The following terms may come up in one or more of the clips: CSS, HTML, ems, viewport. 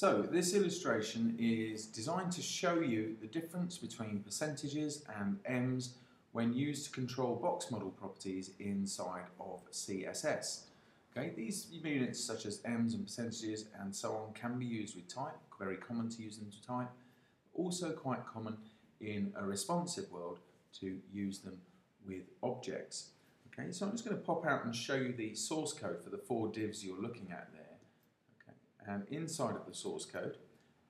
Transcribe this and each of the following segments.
So this illustration is designed to show you the difference between percentages and ems when used to control box model properties inside of CSS. Okay, these units such as ems and percentages and so on can be used with type, very common to use them to type, also quite common in a responsive world to use them with objects. Okay, so I'm just going to pop out and show you the source code for the 4 divs you're looking at there. And inside of the source code,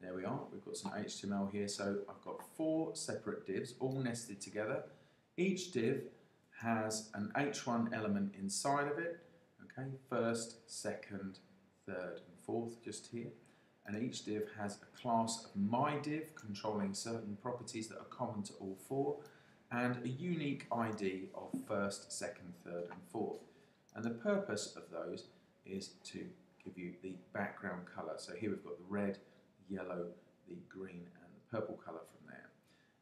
there we are, we've got some HTML here, so I've got 4 separate divs, all nested together. Each div has an h1 element inside of it, okay, first, second, third and fourth just here. And each div has a class of myDiv controlling certain properties that are common to all 4, and a unique ID of first, second, third and fourth. And the purpose of those is to give you the background colour. So here we've got the red, the yellow, the green and the purple colour from there.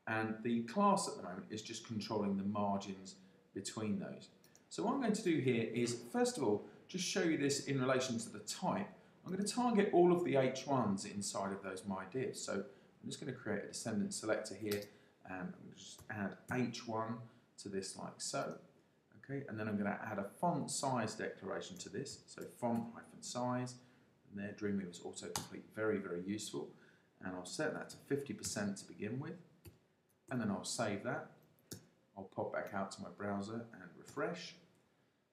And the class at the moment is just controlling the margins between those. So what I'm going to do here is, first of all, just show you this in relation to the type. I'm going to target all of the H1s inside of those myDivs. So I'm just going to create a descendant selector here and I'm just add H1 to this like so. Okay, and then I'm going to add a font size declaration to this, so font-size, and there Dreamweaver's autocomplete, very, very useful. And I'll set that to 50% to begin with, and then I'll save that. I'll pop back out to my browser and refresh.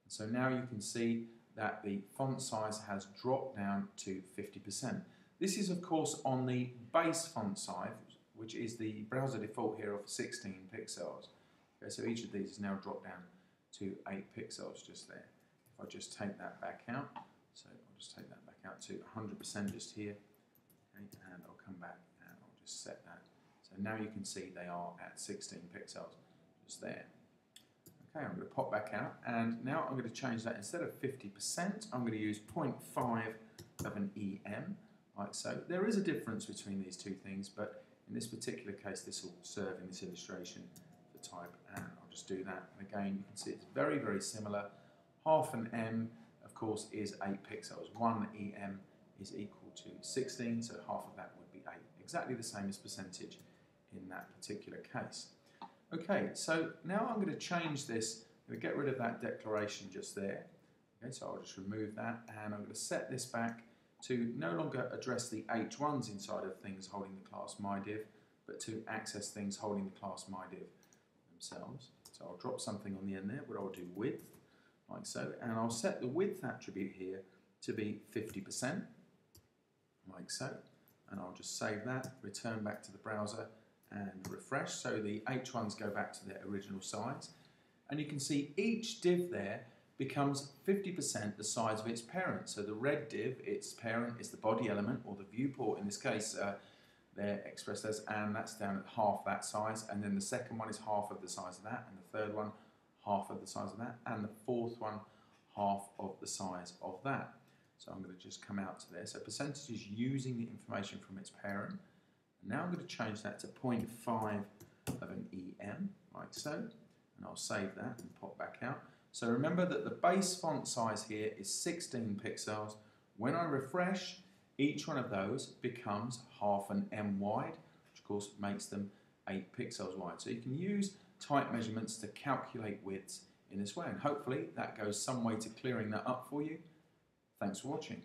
And so now you can see that the font size has dropped down to 50%. This is of course on the base font size, which is the browser default here of 16 pixels. Okay, so each of these is now dropped down to 8 pixels just there. If I just take that back out, so I'll just take that back out to 100% just here, okay, and I'll come back and I'll just set that. So now you can see they are at 16 pixels just there. Okay, I'm going to pop back out, and now I'm going to change that. Instead of 50%, I'm going to use 0.5 of an EM, like so. There is a difference between these two things, but in this particular case, this will serve in this illustration for type, and I'll just do that. And again, you can see it's very, very similar. Half an M, of course, is 8 pixels. 1 EM is equal to 16, so half of that would be 8. Exactly the same as percentage in that particular case. Okay, so now I'm going to change this. I'm going to get rid of that declaration just there. Okay, so I'll just remove that, and I'm going to set this back to no longer address the H1s inside of things holding the class myDiv, but to access things holding the class myDiv themselves. So I'll drop something on the end there, but I'll do width, like so, and I'll set the width attribute here to be 50%, like so, and I'll just save that, return back to the browser and refresh, so the H1s go back to their original size, and you can see each div there becomes 50% the size of its parent. So the red div, its parent is the body element, or the viewport in this case, they're expressed as, and that's down at half that size, and then the second one is half of the size of that, and the third one half of the size of that, and the fourth one half of the size of that. So I'm going to just come out to there. So percentage is using the information from its parent. And now I'm going to change that to 0.5 of an EM, like so, and I'll save that and pop back out. So remember that the base font size here is 16 pixels. When I refresh, each one of those becomes half an M wide, which of course makes them 8 pixels wide. So you can use type measurements to calculate widths in this way, and hopefully that goes some way to clearing that up for you. Thanks for watching.